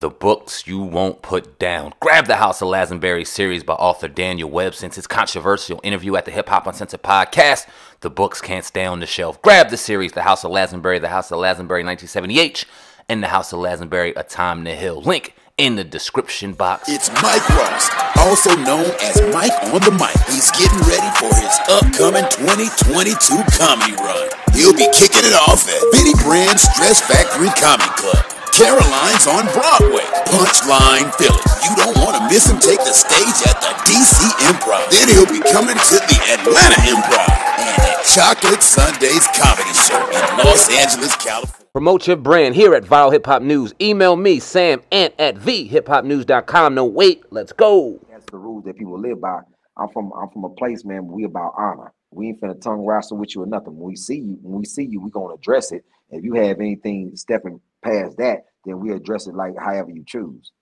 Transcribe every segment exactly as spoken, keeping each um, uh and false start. The books you won't put down. Grab the House of Lazenberry series by author Daniel Webb. Since his controversial interview at the Hip Hop Uncensored podcast, the books can't stay on the shelf. Grab the series, The House of Lazenberry, The House of Lazenberry nineteen seventy-eight, and The House of Lazenberry, A Time to Heal. Link in the description box. It's Mike Ross, also known as Mike on the Mic. He's getting ready for his upcoming twenty twenty-two comedy run. He'll be kicking it off at Vinnie Brand Dress Factory Comic Club. Caroline's on Broadway, Punchline Philly. You don't want to miss him take the stage at the D C Improv. Then he'll be coming to the Atlanta Improv and at Chocolate Sunday's Comedy Show in Los Angeles, California. Promote your brand here at Viral Hip Hop News. Email me, Sam Ant, at v hip hop news dot com. No, wait, let's go. That's the rules that people live by. I'm from I'm from a place, man, where we about honor. We ain't finna tongue wrestle with you or nothing. When we see you, when we see you, we gonna address it. If you have anything stepping past that, then we address it like however you choose.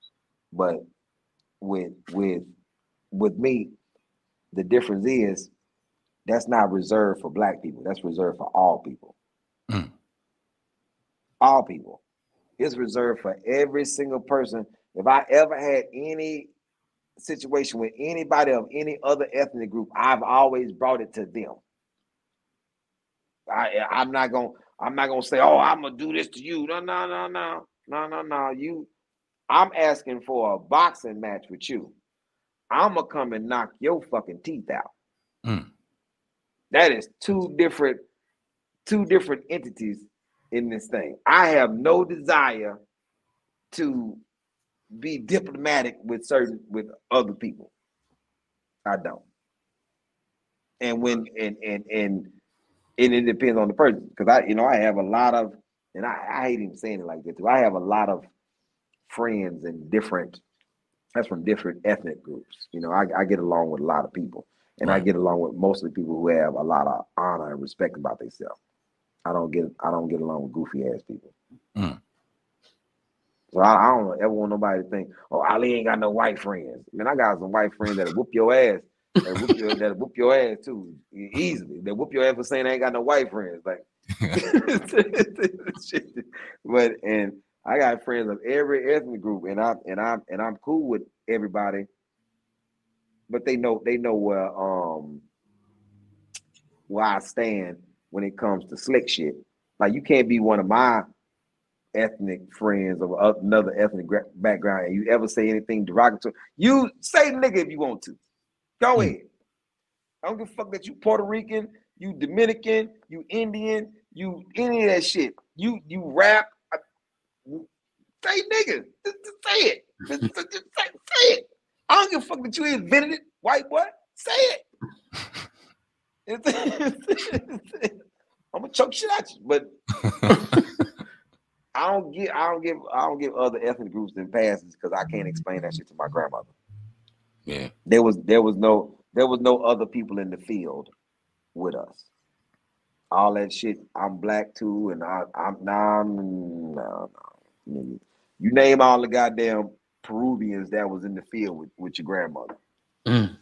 But with with with me, the difference is that's not reserved for black people. That's reserved for all people. Mm. All people. It's reserved for every single person. If I ever had any situation with anybody of any other ethnic group, I've always brought it to them. I I'm not gonna I'm not gonna say, oh, I'm gonna do this to you. No, no, no, no, no, no, no. You, I'm asking for a boxing match with you. I'm gonna come and knock your fucking teeth out. Mm. That is two different, two different entities in this thing. I have no desire to be diplomatic with certain with other people. I don't. And when and and and. And it depends on the person, because I, you know, I have a lot of, and I, I hate even saying it like this, I have a lot of friends and different, that's from different ethnic groups. You know, I, I get along with a lot of people, and right. I get along with most of the people who have a lot of honor and respect about themselves. I don't get, I don't get along with goofy ass people. Mm. So I, I don't ever want nobody to think, oh, Ali ain't got no white friends. Man, I got some white friends that'll whoop your ass. That whoop, your, that whoop your ass too easily. That whoop your ass for saying I ain't got no white friends. Like, but and I got friends of every ethnic group, and I and I'm and I'm cool with everybody. But they know they know where um where I stand when it comes to slick shit. Like, you can't be one of my ethnic friends of another ethnic background and you ever say anything derogatory. You say nigga if you want to. Go ahead. I don't give a fuck that you Puerto Rican, you Dominican, you Indian, you any of that shit. You you rap. I, say nigga. Just, just say it. Just, just say, say it. I don't give a fuck that you invented it, white boy. Say it. I'm gonna choke shit at you, but I don't give I don't give I don't give other ethnic groups them passes because I can't explain that shit to my grandmother. Yeah, there was there was no there was no other people in the field with us. All that shit. I'm black too, and I, I'm nah, nah, nah. You name all the goddamn Peruvians that was in the field with, with your grandmother. Mm.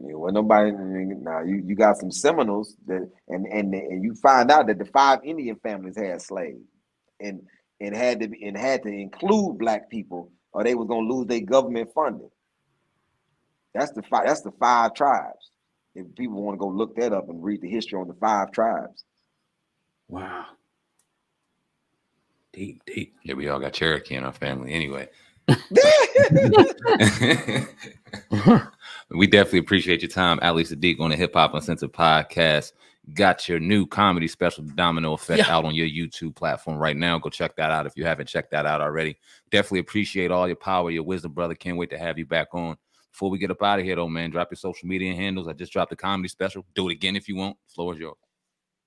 Yeah, well, nobody. Now nah, you, you got some Seminoles that, and and and you find out that the five Indian families had slaves, and and had to be, and had to include black people, or they was gonna lose their government funding. That's the five. That's the five tribes. If people want to go look that up and read the history on the five tribes. Wow. Deep, deep. Yeah, we all got Cherokee in our family, anyway. We definitely appreciate your time, Ali Siddiq, on the Hip Hop Uncensored podcast. Got your new comedy special, The Domino Effect, yeah. out on your YouTube platform right now. Go check that out if you haven't checked that out already. Definitely appreciate all your power, your wisdom, brother. Can't wait to have you back on. Before we get up out of here, though, man, drop your social media handles. I just dropped the comedy special. Do it again if you want. Floor is yours.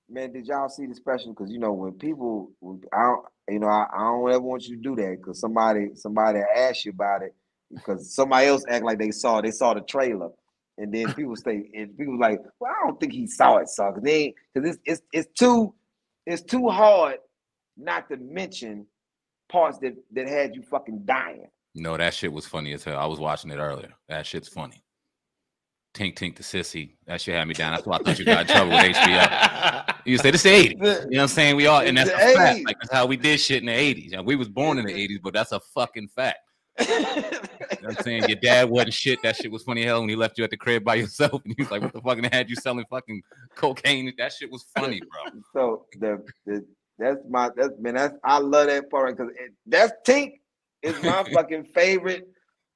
Man, did y'all see the special? Because, you know, when people, when I don't, you know, I, I don't ever want you to do that because somebody somebody asked you about it because somebody else act like they saw they saw the trailer. And then people say, and people like, well, I don't think he saw it, son. Because it's, it's, it's, too, it's too hard not to mention parts that, that had you fucking dying. No, that shit was funny as hell. I was watching it earlier. That shit's funny. Tink Tink the Sissy. That shit had me down. That's why I thought you got in trouble with H B O. You say this the eighties. You know what I'm saying? We all, and that's a fact. Like, that's how we did shit in the eighties. And we was born in the eighties, but that's a fucking fact. You know what I'm saying? Your dad wasn't shit. That shit was funny hell when he left you at the crib by yourself. And he was like, what the fuck? And they had you selling fucking cocaine. That shit was funny, bro. So the, the that's my, that's, man, that's, I love that part. Because that's Tink is my fucking favorite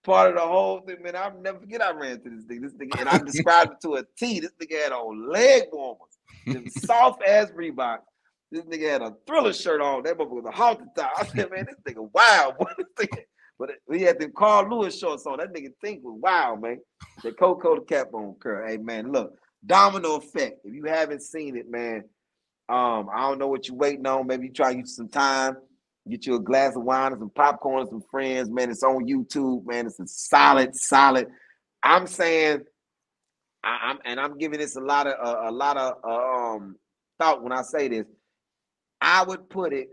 part of the whole thing, man. I'll never forget I ran to this thing. This thing, and I described it to a T. This nigga had on leg warmers, them soft ass Reebok. This nigga had a Thriller shirt on. That motherfucker was a halter top. I said, man, this nigga wild. But he had them Carl Lewis shorts on. That nigga Think was wild, man. The Coco cap on curl. Hey, man, look, Domino Effect. If you haven't seen it, man, um, I don't know what you're waiting on. Maybe you try to use some time. Get you a glass of wine and some popcorn and some friends, man. It's on YouTube, man. It's a solid, solid. I'm saying, I, I'm and I'm giving this a lot of uh, a lot of uh, um, thought when I say this. I would put it,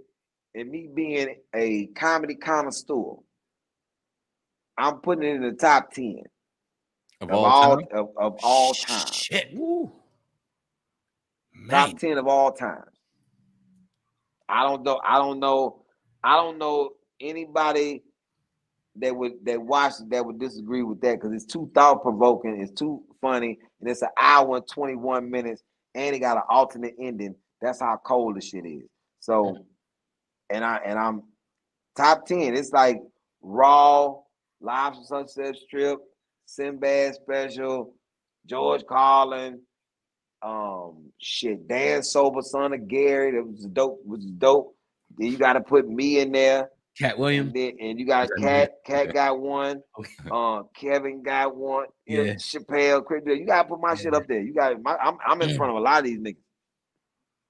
in me being a comedy connoisseur, I'm putting it in the top ten of, of all, all time? Of, of all time. Shit, woo. Top ten of all time. I don't know. I don't know. I don't know anybody that would that watch that would disagree with that, because it's too thought-provoking, it's too funny, and it's an hour and twenty-one minutes, and it got an alternate ending. That's how cold the shit is. So, and I and I'm top ten. It's like Raw, Live on Sunset Strip, Sinbad Special, George Carlin, um, shit, Dan Sober, Son of Gary. That was dope. Was dope. Then you got to put me in there. Cat Williams. And, then, and you got Cat. Cat got one. Uh, Kevin got one. You yeah. know, Chappelle, Chris. You got to put my yeah. shit up there. You got my. I'm, I'm in yeah. front of a lot of these niggas.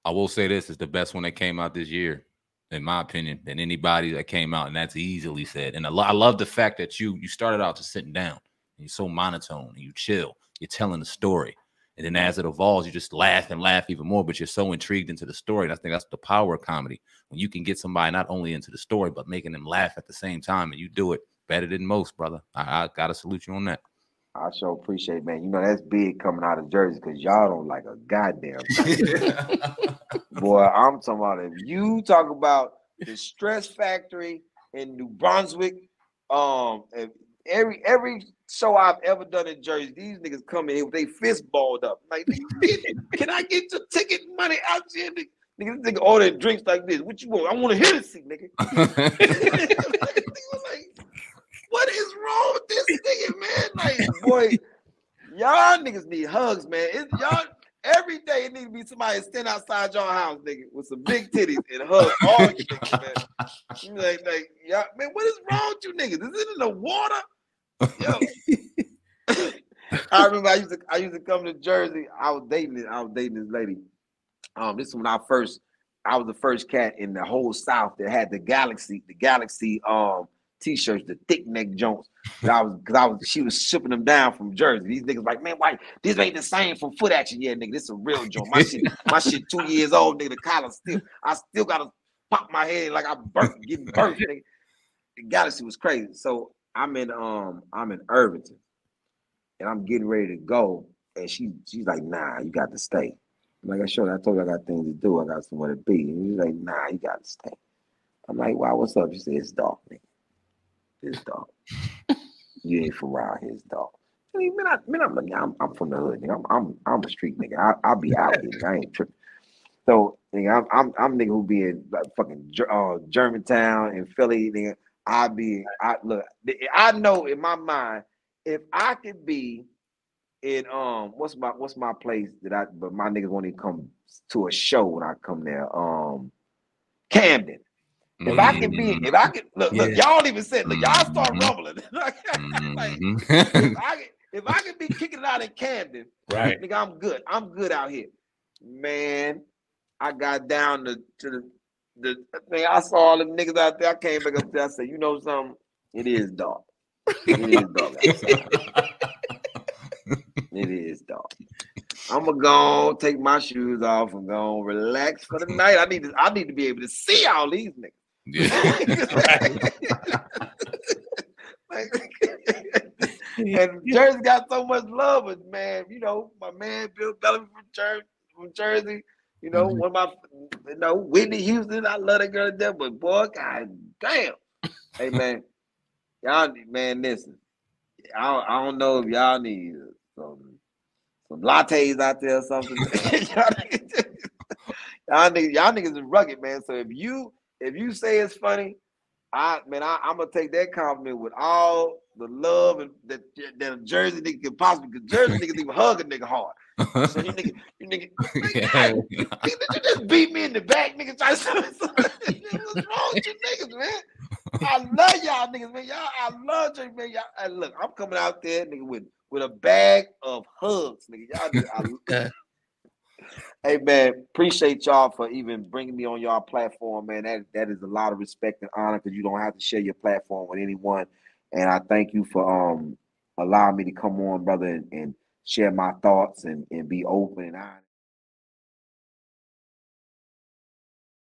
I will say this is the best one that came out this year, in my opinion, than anybody that came out, and that's easily said. And a lot, I love the fact that you you started out just sitting down. And you're so monotone. And you chill. You're telling the story. And then as it evolves, you just laugh and laugh even more, but you're so intrigued into the story. And I think that's the power of comedy. When you can get somebody not only into the story, but making them laugh at the same time, and you do it better than most, brother. I, I got to salute you on that. I sure appreciate it, man. You know, that's big coming out of Jersey, because y'all don't like a goddamn thing. Boy, I'm talking about if you talk about the Stress Factory in New Brunswick, um, if, Every every show I've ever done in Jersey, these niggas come in here with they fist balled up. Like, can I get your ticket money out here? Niggas, this nigga ordering drinks like this. What you want? I want a Hennessy, nigga. Like, what is wrong with this nigga, man? Like, boy, y'all niggas need hugs, man. It's y'all every day. It needs to be somebody standing outside your house, nigga, with some big titties and hug all you niggas, man. You like, like, y'all, man, what is wrong with you niggas? Is it in the water? Yo. I remember I used to I used to come to Jersey. I was dating I was dating this lady. Um, this is when I first I was the first cat in the whole South that had the Galaxy, the Galaxy um t-shirts, the thick neck Jones. I was because I was she was shipping them down from Jersey. These niggas like, man, why this ain't the same from Foot Action? Yeah, nigga, this is a real joke. My shit, my shit two years old, nigga. The collar still, I still gotta pop my head like I burnt, getting burnt, nigga. The Galaxy was crazy. So I'm in um I'm in Irvington, and I'm getting ready to go, and she she's like, nah, you got to stay. I'm like, I sure, I told you I got things to do, I got somewhere to be. And she's like, nah, you got to stay. I'm like, why? Wow, what's up? She said, it's dark, nigga. It's dark. You ain't from around here. It's dark. I mean, man, I, man I'm, I'm I'm from the hood, nigga. I'm I'm I'm a street nigga. I I'll be out here. Nigga. I ain't tripping. So nigga, I'm I'm I'm nigga who be in like, fucking uh, Germantown and Philly, nigga. I be, I look, I know in my mind, if I could be in, um, what's my, what's my place that I, but my niggas won't even come to a show when I come there, um, Camden. If mm-hmm. I could be, if I could, look, yeah. look, y'all even said, look, y'all start mm-hmm. rumbling. Like, mm-hmm. if, I could, if I could be kicking it out in Camden, right, nigga, I'm good. I'm good out here. Man, I got down to, to the, The thing I saw all them niggas out there. I came back up there. I said, you know something? It is dark. It is dark outside. It is dark. I'm gonna go take my shoes off and go relax for the night. I need to. I need to be able to see all these niggas. Yeah. Like, And Jersey got so much love, but man, you know, my man Bill Bellamy from Jersey, from Jersey. You know, mm-hmm. one of my, you know, Whitney Houston. I love that girl to death, but boy, god damn. Hey man, y'all, man, listen. I, I don't know if y'all need some some lattes out there or something. Y'all niggas, y'all niggas is rugged, man. So if you if you say it's funny, I man, I, I'm gonna take that compliment with all the love and that that a Jersey nigga could possibly. Because Jersey niggas even hug a nigga hard. So you nigga, you nigga, nigga yeah. I, you, you just beat me in the back, nigga. Try something. What's wrong with you niggas, man? I love y'all niggas, man. Y'all, I love you, man. Y'all, I, look, I'm coming out there, nigga, with with a bag of hugs, nigga. Y'all, just, I, hey man, appreciate y'all for even bringing me on y'all platform, man. That that is a lot of respect and honor because you don't have to share your platform with anyone. And I thank you for um allowing me to come on, brother, and, and share my thoughts and and be open and honest.